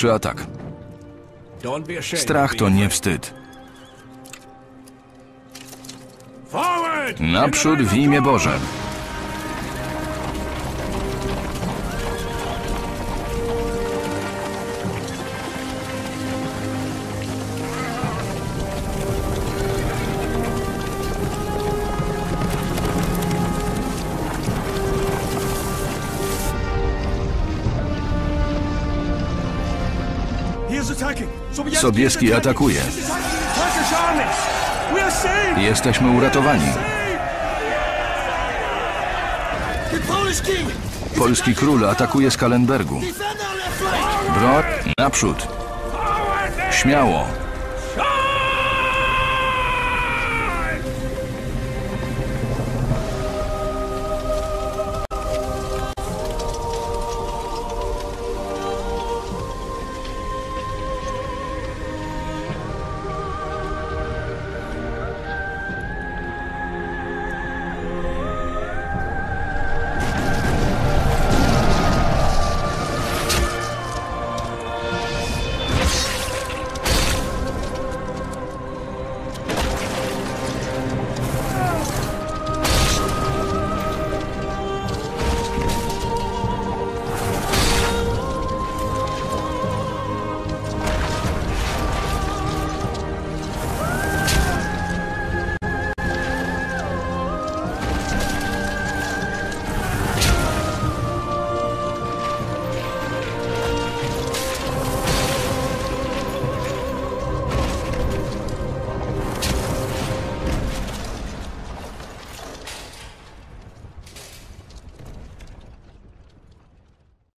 Przy atak. Strach to nie wstyd. Naprzód w imię Boże. Sobieski atakuje. Jesteśmy uratowani. Polski król atakuje z Kalenbergu. Broń naprzód. Śmiało.